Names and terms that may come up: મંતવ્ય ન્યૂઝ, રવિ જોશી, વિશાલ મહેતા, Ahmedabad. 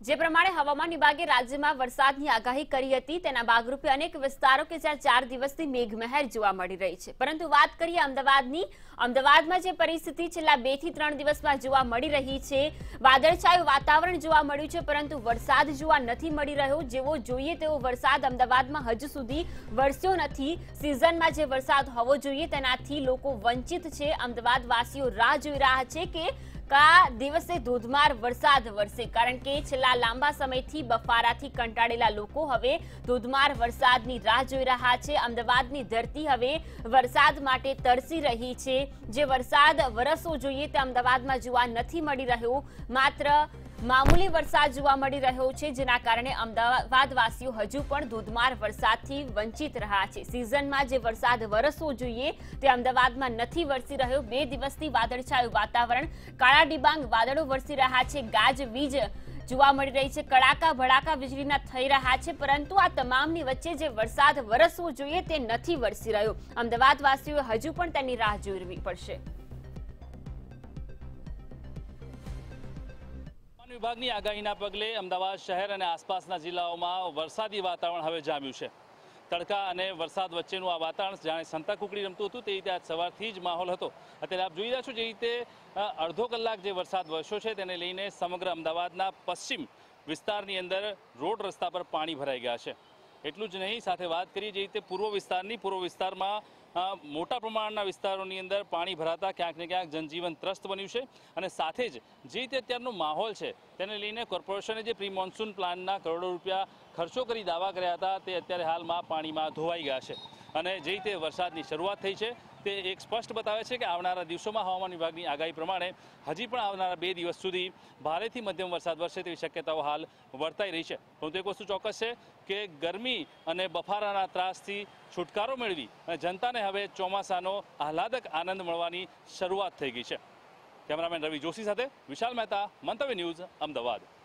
જે પ્રમાણે હવામાન વિભાગે રાજ્યમાં વરસાદની આગાહી કરી હતી તેના ભાગરૂપે અનેક વિસ્તારો કે જ્યાં 4 દિવસથી મેઘમહેર જોવા મળી રહી છે। પરંતુ વાત કરીએ અમદાવાદની, અમદાવાદમાં જે પરિસ્થિતિ છેલ્લા 2 થી 3 દિવસમાં જોવા મળી રહી છે, વાદળછાયું વાતાવરણ જોવા મળ્યું છે પરંતુ વરસાદ જોવા નથી મળી રહ્યો। જેવો જોઈએ તેવો વરસાદ અમદાવાદમાં હજુ સુધી વરસ્યો નથી। सीजनमां जे वरसाद होवो जोईए तेनाथी लोको वंचित छे। अमदावादवासीओ राह जोई रह्या छे के का दिवसे धोधमार वरसाद वरसे, कारण के छेल्ला लांबा समयथी बफाराथी कंटाळेला लोको हवे धोधमार वरसादनी राह जोई रह्या छे। अमदावादनी धरती हवे वरसाद माटे तरसी रही छे। जे वरसाद वरसवो जोईए ते अमदावादमां जोवा नथी मळी रह्यो। मात्र मामूली वरसाद जोवा मळी रह्यो छे, जेना कारणे अमदावादवासीओ हजू पण धोधमार वरसादथी वंचित रह्या छे। सीजनमां जे वरसाद वरसवो जोईए ते अमदावादमां नथी वरसी रह्यो। 2 दिवसथी वादळछायुं वातावरण, काळा डिबांग वादळो वरसी रह्या छे, गाजवीज જોવા મળી રહી છે, કડાકા ભડાકા વીજળીના થઈ રહ્યા છે। પરંતુ આ તમામની વચ્ચે જે વરસાદ વરસવો જોઈએ તે નથી વરસી રહ્યો। અમદાવાદવાસીઓ હજુ પણ તેની રાહ જોવી પડશે। હવામાન વિભાગની આગાહીના પગલે અમદાવાદ શહેર અને આસપાસના જિલ્લાઓમાં વરસાદી વાતાવરણ હવે જામ્યું છે। તડકા અને વરસાદ વચ્ચેનું આ વાતાવરણ જાણે સંતાકુકડી રમતું હતું તે રીતે આજ સવારથી જ માહોલ હતો। અત્યારે આપ જોઈ રહ્યા છો જે રીતે અડધો કલાક જે વરસાદ વરસ્યો છે તેને લઈને સમગ્ર અમદાવાદના પશ્ચિમ વિસ્તારની અંદર રોડ રસ્તા પર પાણી ભરાઈ ગયા છે। એટલું જ નહીં, સાથે વાત કરીએ જે રીતે પૂર્વ વિસ્તારમાં મોટા પ્રમાણના વિસ્તારોની અંદર પાણી ભરાતા ક્યાંક ને ક્યાંક જનજીવન ત્રસ્ત બન્યું છે। અને સાથે જ જે તે અત્યારનો માહોલ છે તેને લઈને કોર્પોરેશને જે પ્રી મોન્સૂન પ્લાનના કરોડો રૂપિયા ખર્ચો કરી દાવા કર્યા હતા તે અત્યારે હાલમાં પાણીમાં ધોવાઈ ગયા છે। અને જે તે વરસાદની શરૂઆત થઈ છે તે એક સ્પષ્ટ બતાવે છે કે આવનારા દિવસોમાં હવામાન વિભાગની આગાહી પ્રમાણે હજી પણ આવનારા 2 દિવસ સુધી ભારેથી મધ્યમ વરસાદ વરસે તેવી શક્યતાઓ હાલ વર્તાઈ રહી છે। પરંતુ એક વસ્તુ ચોક્કસ છે કે ગરમી અને બફારાના ત્રાસથી છુટકારો મેળવી જનતાને હવે ચોમાસાનો આહલાદક આનંદ મળવાની શરૂઆત થઈ ગઈ છે। કેમેરામેન રવિ જોશી સાથે વિશાલ મહેતા, મંતવ્ય ન્યૂઝ, અમદાવાદ।